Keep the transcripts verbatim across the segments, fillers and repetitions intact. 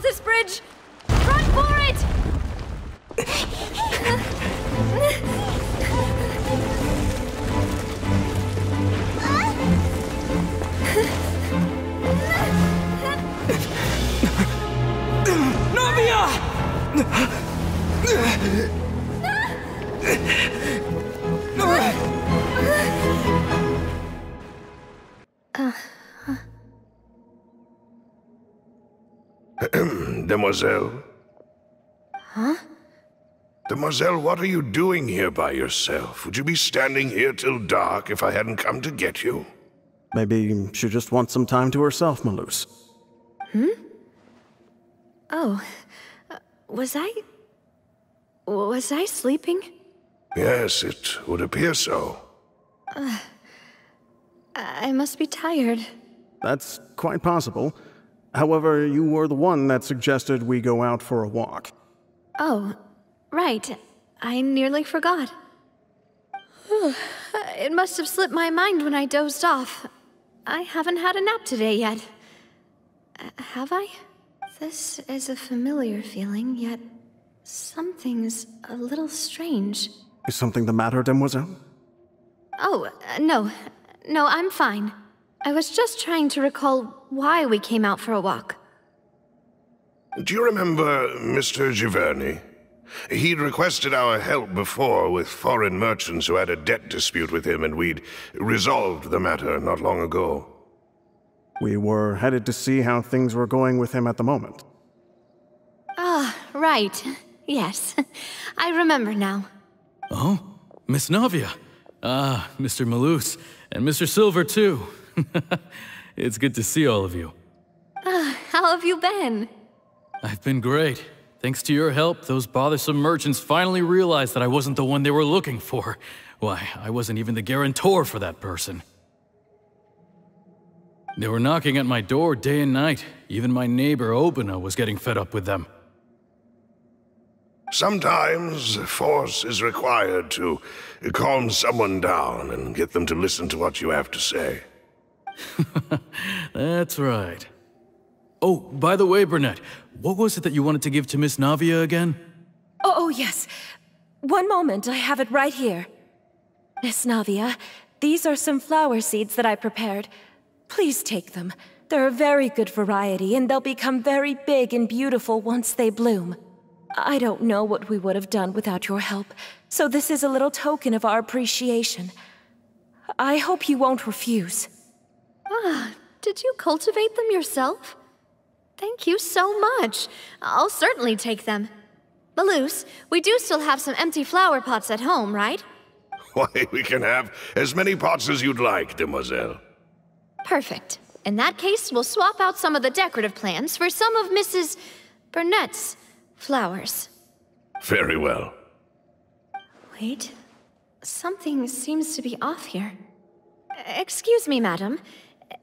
crosses this bridge, run for it! Navia! Uh, huh. Demoiselle? Huh? Demoiselle, what are you doing here by yourself? Would you be standing here till dark if I hadn't come to get you? Maybe she just wants some time to herself, Melus. Hmm? Oh, uh, was I... was I sleeping? Yes, it would appear so. Uh, I must be tired. That's quite possible. However, you were the one that suggested we go out for a walk. Oh, right. I nearly forgot. It must have slipped my mind when I dozed off. I haven't had a nap today yet. Uh, have I? This is a familiar feeling, yet something's a little strange. Is something the matter, Demoiselle? Oh, uh, no. No, I'm fine. I was just trying to recall why we came out for a walk. Do you remember Mister Giverny? He'd requested our help before with foreign merchants who had a debt dispute with him, and we'd resolved the matter not long ago. We were headed to see how things were going with him at the moment. Ah, right. Yes. I remember now. Oh? Miss Navia? Ah, uh, Mister Melus. And Mister Silver, too. It's good to see all of you. Uh, how have you been? I've been great. Thanks to your help, those bothersome merchants finally realized that I wasn't the one they were looking for. Why, I wasn't even the guarantor for that person. They were knocking at my door day and night. Even my neighbor, Obina, was getting fed up with them. Sometimes force is required to calm someone down and get them to listen to what you have to say. That's right. Oh, by the way, Burnett, what was it that you wanted to give to Miss Navia again? Oh, oh, yes. One moment, I have it right here. Miss Navia, these are some flower seeds that I prepared. Please take them. They're a very good variety, and they'll become very big and beautiful once they bloom. I don't know what we would have done without your help, so this is a little token of our appreciation. I hope you won't refuse. Ah, did you cultivate them yourself? Thank you so much. I'll certainly take them. Melus, we do still have some empty flower pots at home, right? Why, we can have as many pots as you'd like, Demoiselle. Perfect. In that case, we'll swap out some of the decorative plants for some of Missus Burnett's flowers. Very well. Wait. Something seems to be off here. Excuse me, madam.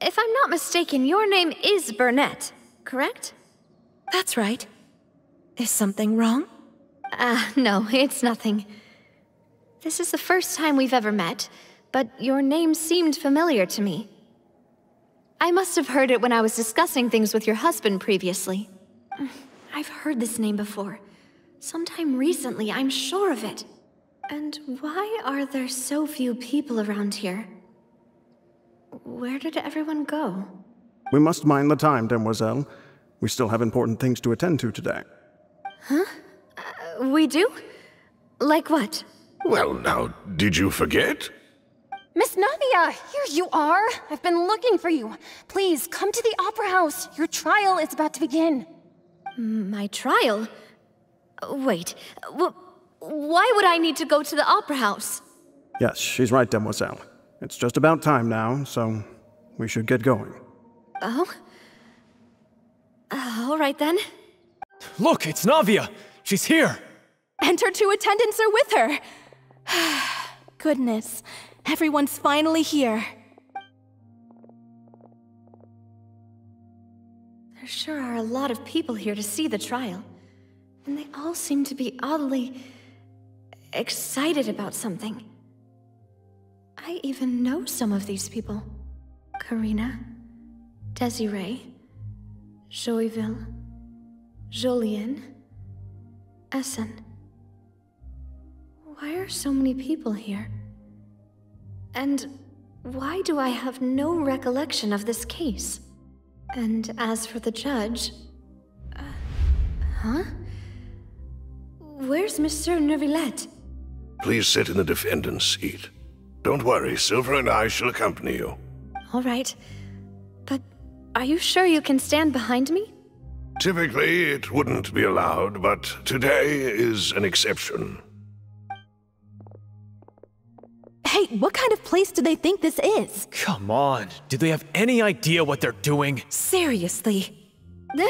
If I'm not mistaken, your name is Burnett. Correct? That's right. Is something wrong? Ah, uh, no, it's nothing. This is the first time we've ever met, but your name seemed familiar to me. I must have heard it when I was discussing things with your husband previously. I've heard this name before. Sometime recently, I'm sure of it. And why are there so few people around here? Where did everyone go? We must mind the time, Demoiselle. We still have important things to attend to today. Huh? Uh, we do? Like what? Well, now, did you forget? Miss Navia, here you are! I've been looking for you. Please, come to the Opera House. Your trial is about to begin. My trial? Wait, well, why would I need to go to the Opera House? Yes, she's right, Demoiselle. It's just about time now, so we should get going. Oh? Uh, all right, then. Look, it's Navia! She's here! And her two attendants are with her! Goodness, everyone's finally here. There sure are a lot of people here to see the trial. And they all seem to be oddly excited about something. I even know some of these people. Karina. Desiree, Joyville, Jolien? Essen. Why are so many people here? And why do I have no recollection of this case? And as for the judge... Uh, huh? Where's Monsieur Neuvillette? Please sit in the defendant's seat. Don't worry, Silver and I shall accompany you. All right. But are you sure you can stand behind me? Typically, it wouldn't be allowed, but today is an exception. Hey, what kind of place do they think this is? Come on, do they have any idea what they're doing? Seriously. Ugh,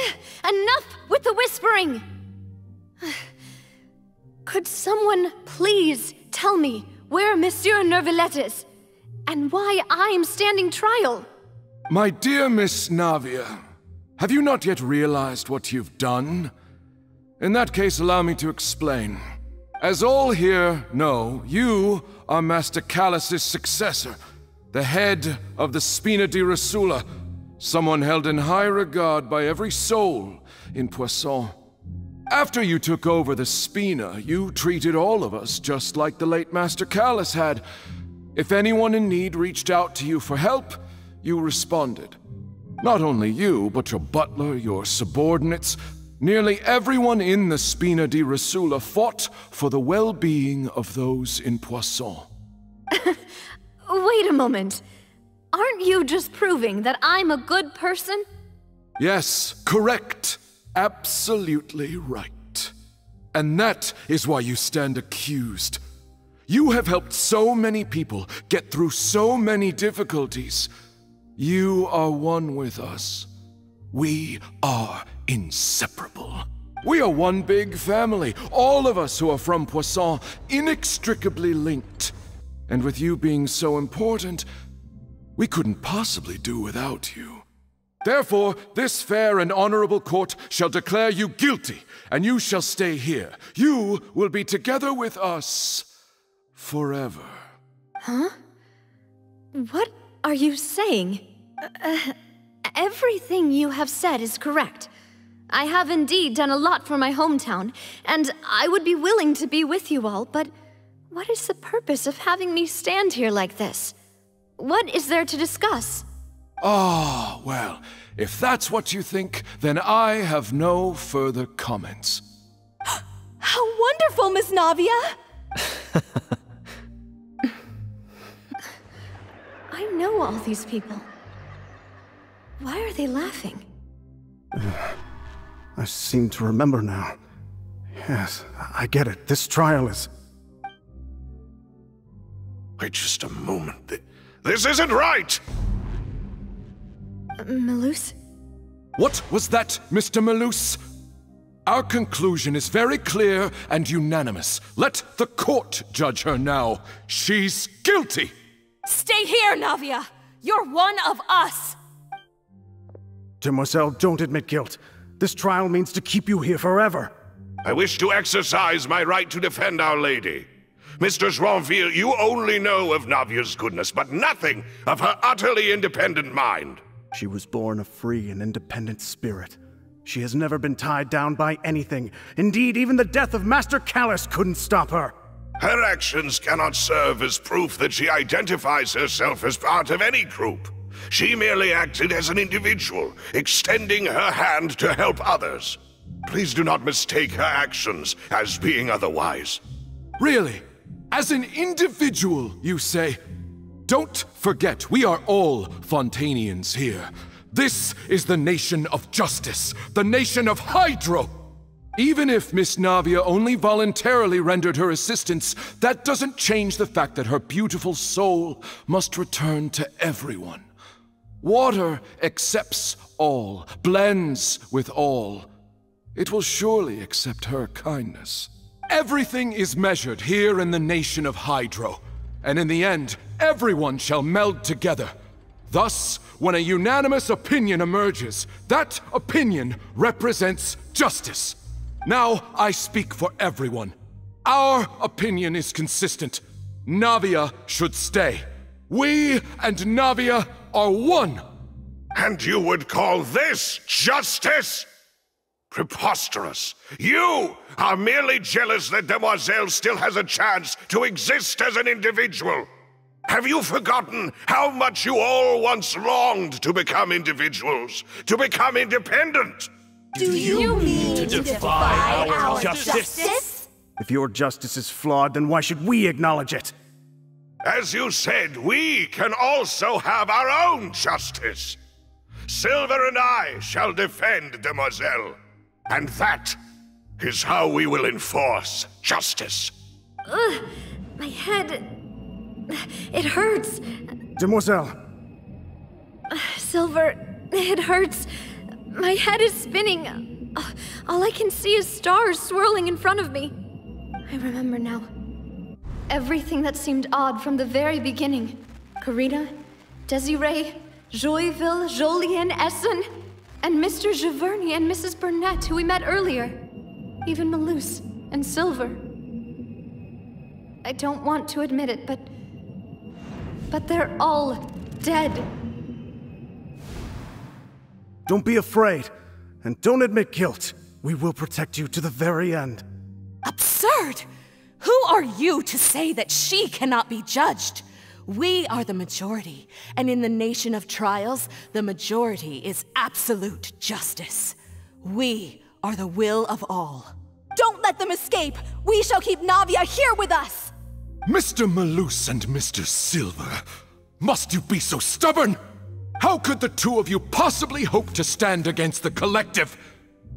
enough with the whispering! Could someone please tell me where Monsieur Neuvillette is? And why I'm standing trial? My dear Miss Navia, have you not yet realized what you've done? In that case, allow me to explain. As all here know, you are Master Callus's successor, the head of the Spina di Rasula, someone held in high regard by every soul in Poisson. After you took over the Spina, you treated all of us just like the late Master Callus had. If anyone in need reached out to you for help, you responded. Not only you, but your butler, your subordinates, nearly everyone in the Spina di Rasula fought for the well-being of those in Poisson. Wait a moment. Aren't you just proving that I'm a good person? Yes, correct. Absolutely right. And that is why you stand accused. You have helped so many people get through so many difficulties. You are one with us. We are inseparable. We are one big family, all of us who are from Poisson, inextricably linked. And with you being so important, we couldn't possibly do without you. Therefore, this fair and honorable court shall declare you guilty, and you shall stay here. You will be together with us forever. Huh? What are you saying? Uh, Everything you have said is correct. I have indeed done a lot for my hometown, and I would be willing to be with you all, but what is the purpose of having me stand here like this? What is there to discuss? Ah, well, if that's what you think, then I have no further comments. How wonderful, Miss Navia! I know all these people. Why are they laughing? Uh, I seem to remember now. Yes, I get it. This trial is... Wait just a moment. Th this isn't right! Uh, Melus? What was that, Mister Melus? Our conclusion is very clear and unanimous. Let the court judge her now. She's guilty! Stay here, Navia! You're one of us! Demoiselle, don't admit guilt. This trial means to keep you here forever. I wish to exercise my right to defend Our Lady. Mister Joinville, you only know of Navia's goodness, but nothing of her utterly independent mind. She was born a free and independent spirit. She has never been tied down by anything. Indeed, even the death of Master Callus couldn't stop her. Her actions cannot serve as proof that she identifies herself as part of any group. She merely acted as an individual, extending her hand to help others. Please do not mistake her actions as being otherwise. Really? As an individual, you say? Don't forget, we are all Fontanians here. This is the nation of justice, the nation of Hydro! Even if Miss Navia only voluntarily rendered her assistance, that doesn't change the fact that her beautiful soul must return to everyone. Water accepts all, blends with all. It will surely accept her kindness. Everything is measured here in the nation of Hydro, and in the end, everyone shall meld together. Thus, when a unanimous opinion emerges, that opinion represents justice. Now I speak for everyone. Our opinion is consistent. Navia should stay. We and Navia are one! And you would call this justice? Preposterous! You are merely jealous that Demoiselle still has a chance to exist as an individual! Have you forgotten how much you all once longed to become individuals, to become independent? Do you mean to defy our justice? If your justice is flawed, then why should we acknowledge it? As you said, we can also have our own justice. Silver and I shall defend Demoiselle. And that is how we will enforce justice. Ugh, my head... it hurts. Demoiselle. Silver, it hurts. My head is spinning. All I can see is stars swirling in front of me. I remember now. Everything that seemed odd from the very beginning. Karina, Desiree, Joyville, Jolien, Essen, and Mister Giverny and Missus Burnett, who we met earlier. Even Melus and Silver. I don't want to admit it, but... but they're all dead. Don't be afraid, and don't admit guilt. We will protect you to the very end. Absurd! Who are you to say that she cannot be judged? We are the majority, and in the nation of trials, the majority is absolute justice. We are the will of all. Don't let them escape! We shall keep Navia here with us! Mister Melus and Mister Silver, must you be so stubborn? How could the two of you possibly hope to stand against the collective?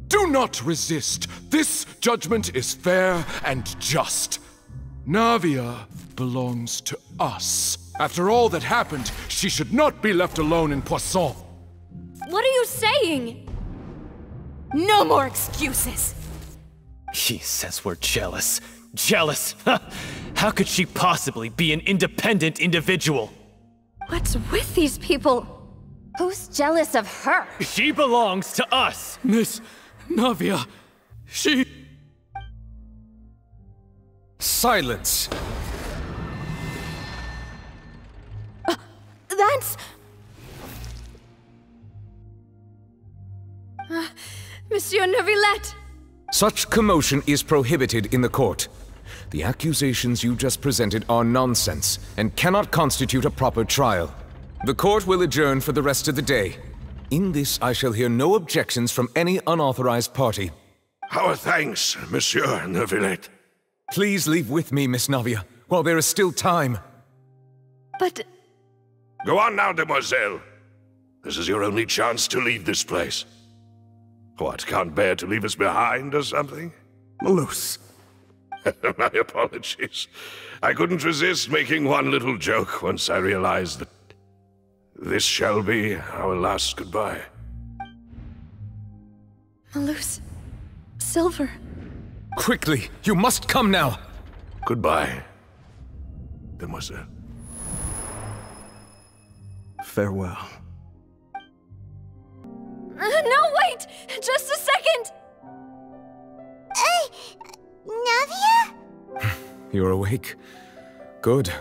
Do not resist. This judgment is fair and just. Navia belongs to us. After all that happened, she should not be left alone in Poisson. What are you saying? No more excuses. She says we're jealous. Jealous? How could she possibly be an independent individual? What's with these people? Who's jealous of her? She belongs to us! Miss... Navia, she... Silence! Uh, that's... Uh, Monsieur Neuvillette! Such commotion is prohibited in the court. The accusations you just presented are nonsense, and cannot constitute a proper trial. The court will adjourn for the rest of the day. In this, I shall hear no objections from any unauthorized party. Our thanks, Monsieur Neuvillette. Please leave with me, Miss Navia, while there is still time. But... Go on now, Demoiselle. This is your only chance to leave this place. What, can't bear to leave us behind or something? Melus. My apologies. I couldn't resist making one little joke once I realized that this shall be our last goodbye. Melus... Silver... Quickly! You must come now! Goodbye, Demoiselle. Farewell. Uh, no, wait! Just a second! Hey! Navia? You're awake? Good.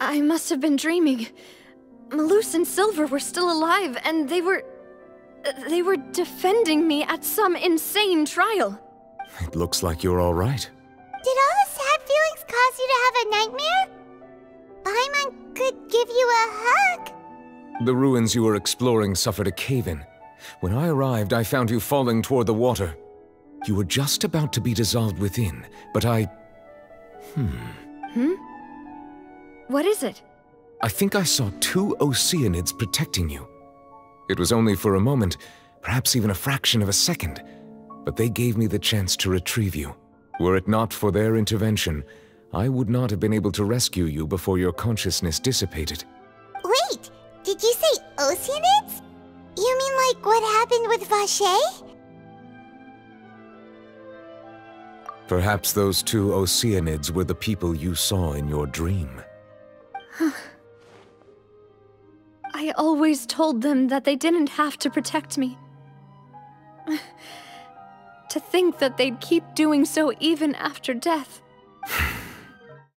I must have been dreaming. Melus and Silver were still alive, and they were... they were defending me at some insane trial. It looks like you're all right. Did all the sad feelings cause you to have a nightmare? Paimon could give you a hug. The ruins you were exploring suffered a cave-in. When I arrived, I found you falling toward the water. You were just about to be dissolved within, but I... Hmm. Hmm? What is it? I think I saw two Oceanids protecting you. It was only for a moment, perhaps even a fraction of a second, but they gave me the chance to retrieve you. Were it not for their intervention, I would not have been able to rescue you before your consciousness dissipated. Wait! Did you say Oceanids? You mean like what happened with Vache? Perhaps those two Oceanids were the people you saw in your dream. I always told them that they didn't have to protect me. To think that they'd keep doing so even after death.